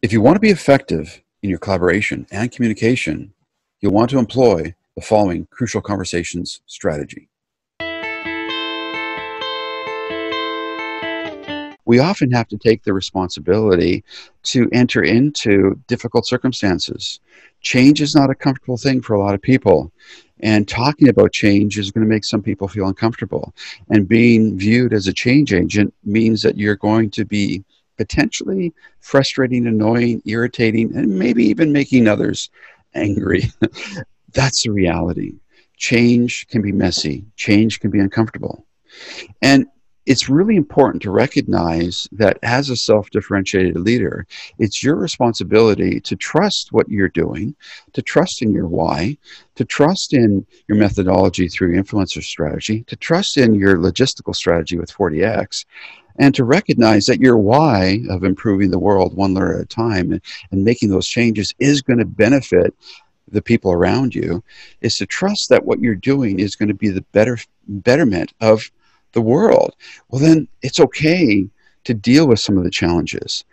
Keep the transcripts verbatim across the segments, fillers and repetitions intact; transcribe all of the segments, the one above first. If you want to be effective in your collaboration and communication, you'll want to employ the following crucial conversations strategy. We often have to take the responsibility to enter into difficult circumstances. Change is not a comfortable thing for a lot of people. And talking about change is going to make some people feel uncomfortable. And being viewed as a change agent means that you're going to be potentially frustrating, annoying, irritating, and maybe even making others angry. That's the reality. Change can be messy. Change can be uncomfortable. And it's really important to recognize that as a self-differentiated leader, it's your responsibility to trust what you're doing, to trust in your why, to trust in your methodology through your influencer strategy, to trust in your logistical strategy with forty X, and to recognize that your why of improving the world one learner at a time and, and making those changes is going to benefit the people around you, is to trust that what you're doing is going to be the better betterment of the world. Well, then it's okay to deal with some of the challenges,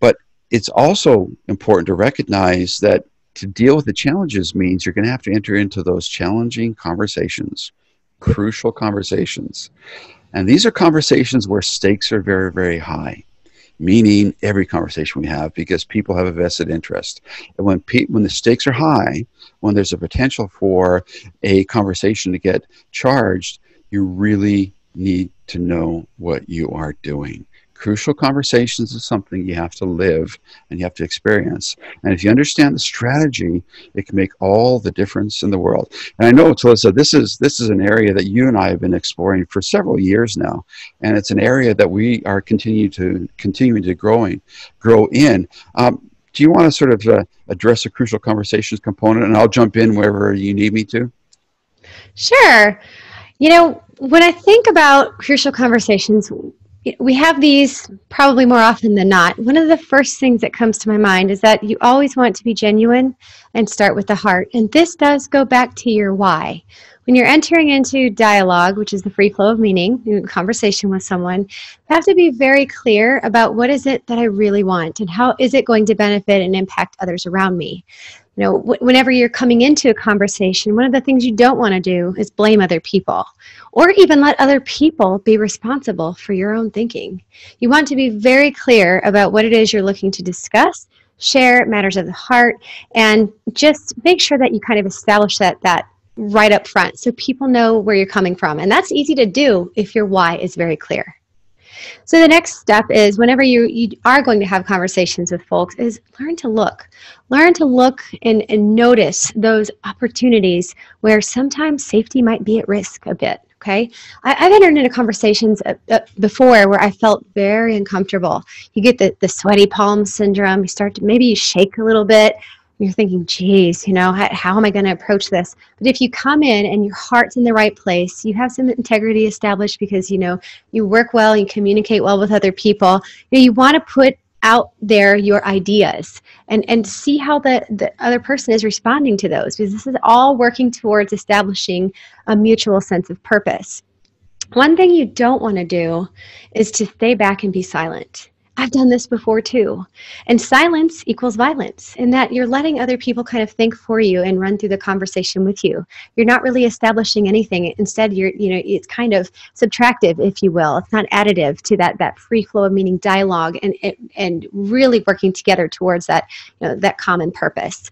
but it's also important to recognize that to deal with the challenges means you're going to have to enter into those challenging conversations, crucial conversations. And these are conversations where stakes are very, very high, meaning every conversation we have, because people have a vested interest. And when pe when the stakes are high, when there's a potential for a conversation to get charged, you really need to know what you are doing. Crucial conversations is something you have to live and you have to experience. And if you understand the strategy, it can make all the difference in the world. And I know, Talisa, this is, this is an area that you and I have been exploring for several years now. And it's an area that we are continue to, continuing to growing, grow in. Um, do you want to sort of uh, address the crucial conversations component? And I'll jump in wherever you need me to. Sure. You know, when I think about crucial conversations, we have these probably more often than not. One of the first things that comes to my mind is that you always want to be genuine and start with the heart. And this does go back to your why. When you're entering into dialogue, which is the free flow of meaning, conversation with someone, you have to be very clear about what is it that I really want and how is it going to benefit and impact others around me. You know, whenever you're coming into a conversation, one of the things you don't want to do is blame other people or even let other people be responsible for your own thinking. You want to be very clear about what it is you're looking to discuss, share matters of the heart, and just make sure that you kind of establish that, that right up front so people know where you're coming from. And that's easy to do if your why is very clear. So the next step is, whenever you, you are going to have conversations with folks, is learn to look. Learn to look and, and notice those opportunities where sometimes safety might be at risk a bit, okay? I, I've entered into conversations uh, uh, before where I felt very uncomfortable. You get the, the sweaty palm syndrome. You start to, maybe you shake a little bit. You're thinking, geez, you know, how, how am I going to approach this? But if you come in and your heart's in the right place, you have some integrity established because, you know, you work well, you communicate well with other people, you know, you want to put out there your ideas and, and see how the, the other person is responding to those, because this is all working towards establishing a mutual sense of purpose. One thing you don't want to do is to stay back and be silent. I've done this before too. And silence equals violence, in that you're letting other people kind of think for you and run through the conversation with you. You're not really establishing anything. Instead, you're, you know, it's kind of subtractive, if you will. It's not additive to that, that free flow of meaning dialogue and, and really working together towards that, you know, that common purpose.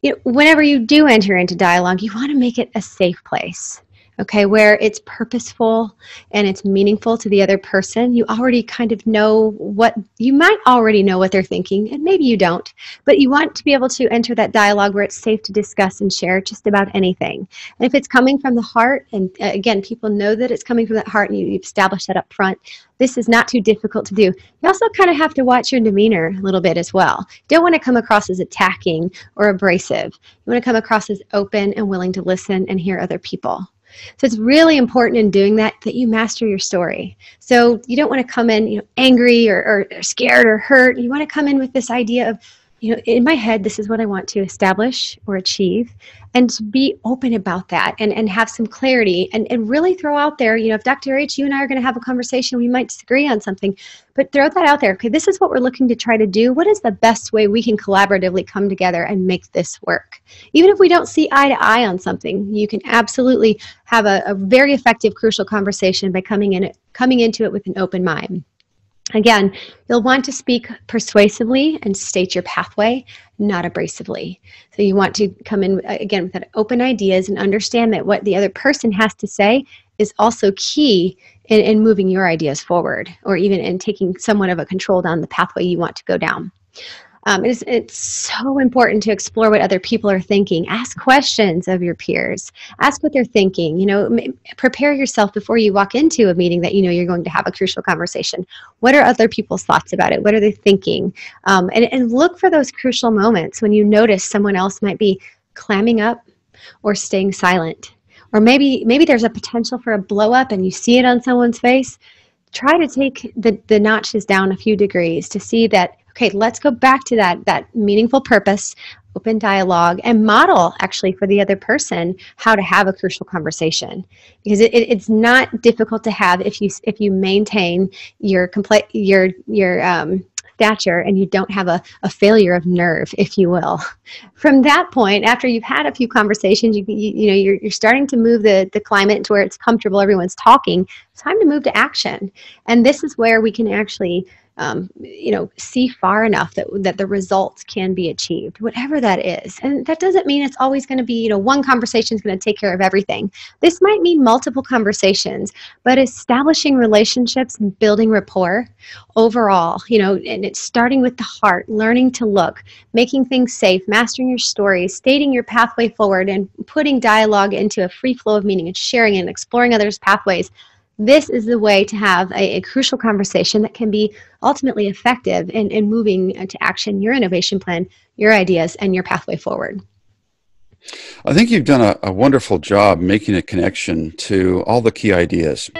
You know, whenever you do enter into dialogue, you want to make it a safe place. Okay, where it's purposeful and it's meaningful to the other person. You already kind of know what, you might already know what they're thinking, and maybe you don't, but you want to be able to enter that dialogue where it's safe to discuss and share just about anything. And if it's coming from the heart, and again, people know that it's coming from that heart and you establish that up front, this is not too difficult to do. You also kind of have to watch your demeanor a little bit as well. You don't want to come across as attacking or abrasive. You want to come across as open and willing to listen and hear other people. So it's really important in doing that that you master your story. So you don't want to come in, you know, angry or, or, or scared or hurt. You want to come in with this idea of, you know, in my head, this is what I want to establish or achieve, and to be open about that and, and have some clarity and, and really throw out there, you know, if Doctor H, you and I are going to have a conversation, we might disagree on something, but throw that out there. Okay, this is what we're looking to try to do. What is the best way we can collaboratively come together and make this work? Even if we don't see eye to eye on something, you can absolutely have a, a very effective, crucial conversation by coming in, coming into it with an open mind. Again, you'll want to speak persuasively and state your pathway, not abrasively. So you want to come in, again, with open ideas and understand that what the other person has to say is also key in, in moving your ideas forward, or even in taking somewhat of a control down the pathway you want to go down. Um, it's, it's so important to explore what other people are thinking. Ask questions of your peers. Ask what they're thinking. You know, m prepare yourself before you walk into a meeting that you know you're going to have a crucial conversation. What are other people's thoughts about it? What are they thinking? Um, and, and look for those crucial moments when you notice someone else might be clamming up or staying silent. Or maybe, maybe there's a potential for a blow up and you see it on someone's face. Try to take the, the notches down a few degrees to see that, okay, let's go back to that, that meaningful purpose, open dialogue, and model actually for the other person how to have a crucial conversation. Because it, it, it's not difficult to have if you, if you maintain your, compl your, your um, stature and you don't have a, a failure of nerve, if you will. From that point, after you've had a few conversations, you, you, you know, you're, you're starting to move the, the climate to where it's comfortable, everyone's talking, it's time to move to action. And this is where we can actually Um, you know, see far enough that, that the results can be achieved, whatever that is. And that doesn't mean it's always going to be, you know, one conversation is going to take care of everything. This might mean multiple conversations, but establishing relationships and building rapport overall, you know, and it's starting with the heart, learning to look, making things safe, mastering your story, stating your pathway forward, and putting dialogue into a free flow of meaning and sharing and exploring others' pathways. This is the way to have a, a crucial conversation that can be ultimately effective in, in moving to action your innovation plan, your ideas, and your pathway forward. I think you've done a, a wonderful job making a connection to all the key ideas.